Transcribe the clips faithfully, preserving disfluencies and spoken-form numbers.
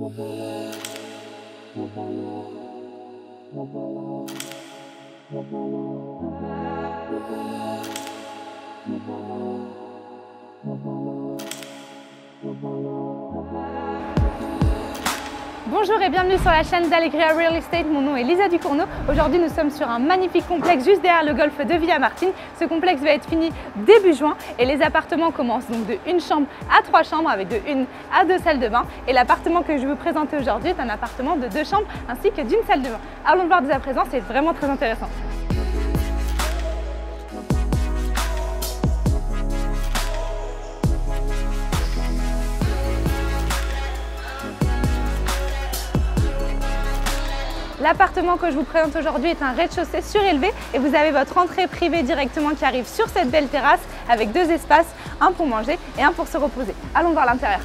Bonjour et bienvenue sur la chaîne d'Allegria Real Estate, mon nom est Lisa Ducourneau. Aujourd'hui nous sommes sur un magnifique complexe juste derrière le golf de Villamartín. Ce complexe va être fini début juin et les appartements commencent donc de une chambre à trois chambres avec de une à deux salles de bain. Et l'appartement que je vais vous présenter aujourd'hui est un appartement de deux chambres ainsi que d'une salle de bain. Allons le voir dès à présent, c'est vraiment très intéressant. L'appartement que je vous présente aujourd'hui est un rez-de-chaussée surélevé et vous avez votre entrée privée directement qui arrive sur cette belle terrasse avec deux espaces, un pour manger et un pour se reposer. Allons voir l'intérieur.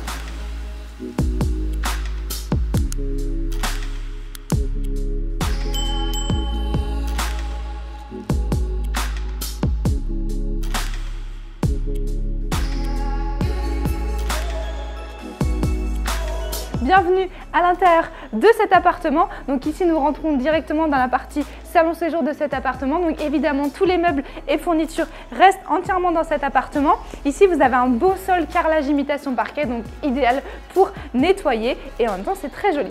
Bienvenue à l'intérieur de cet appartement. Donc ici nous rentrons directement dans la partie salon séjour de cet appartement. Donc évidemment tous les meubles et fournitures restent entièrement dans cet appartement. Ici vous avez un beau sol carrelage imitation parquet, donc idéal pour nettoyer et en même temps c'est très joli.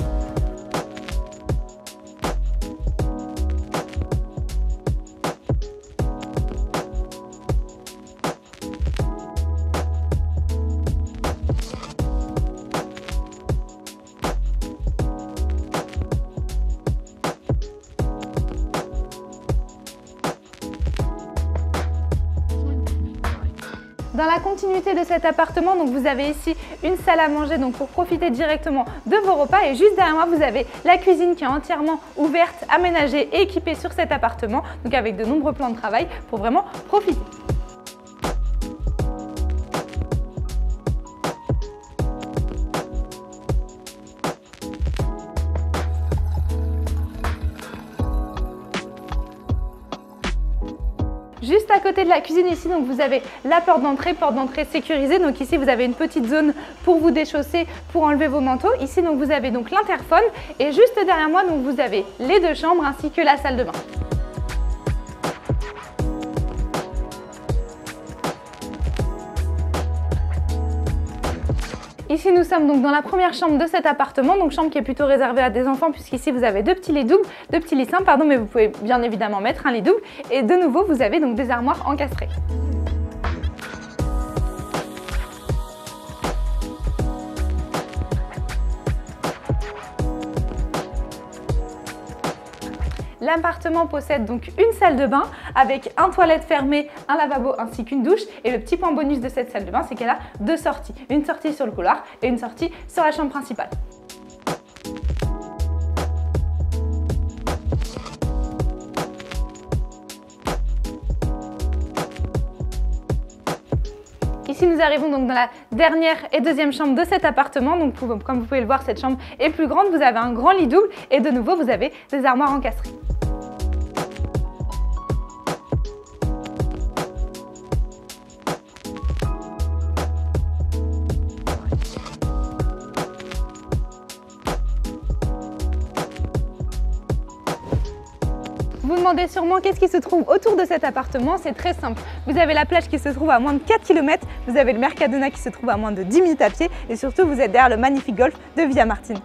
Dans la continuité de cet appartement, donc vous avez ici une salle à manger donc pour profiter directement de vos repas. Et juste derrière moi, vous avez la cuisine qui est entièrement ouverte, aménagée et équipée sur cet appartement, donc avec de nombreux plans de travail pour vraiment profiter. Juste à côté de la cuisine ici, donc vous avez la porte d'entrée, porte d'entrée sécurisée. Donc ici, vous avez une petite zone pour vous déchausser, pour enlever vos manteaux. Ici, donc vous avez donc l'interphone et juste derrière moi, donc vous avez les deux chambres ainsi que la salle de bain. Ici, nous sommes donc dans la première chambre de cet appartement, donc chambre qui est plutôt réservée à des enfants puisqu'ici vous avez deux petits lits doubles, deux petits lits simples, pardon, mais vous pouvez bien évidemment mettre un lit double et de nouveau vous avez donc des armoires encastrées. L'appartement possède donc une salle de bain avec un toilette fermée, un lavabo ainsi qu'une douche. Et le petit point bonus de cette salle de bain, c'est qu'elle a deux sorties. Une sortie sur le couloir et une sortie sur la chambre principale. Ici, nous arrivons donc dans la dernière et deuxième chambre de cet appartement. Donc, comme vous pouvez le voir, cette chambre est plus grande. Vous avez un grand lit double et de nouveau, vous avez des armoires encastrées. Vous demandez sûrement qu'est-ce qui se trouve autour de cet appartement, c'est très simple. Vous avez la plage qui se trouve à moins de quatre kilomètres, vous avez le Mercadona qui se trouve à moins de dix minutes à pied et surtout vous êtes derrière le magnifique golf de Villamartín.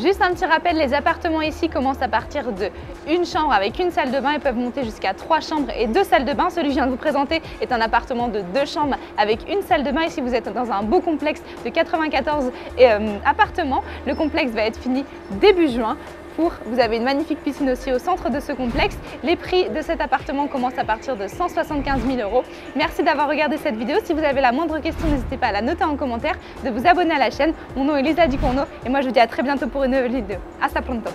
Juste un petit rappel, les appartements ici commencent à partir de une chambre avec une salle de bain et peuvent monter jusqu'à trois chambres et deux salles de bain. Celui que je viens de vous présenter est un appartement de deux chambres avec une salle de bain. Ici, vous êtes dans un beau complexe de quatre-vingt-quatorze euh, appartements. Le complexe va être fini début juin. Pour, vous avez une magnifique piscine aussi au centre de ce complexe. Les prix de cet appartement commencent à partir de cent soixante-quinze mille euros. Merci d'avoir regardé cette vidéo. Si vous avez la moindre question, n'hésitez pas à la noter en commentaire, de vous abonner à la chaîne. Mon nom est Lisa Ducourneau et moi je vous dis à très bientôt pour une nouvelle vidéo. Hasta pronto!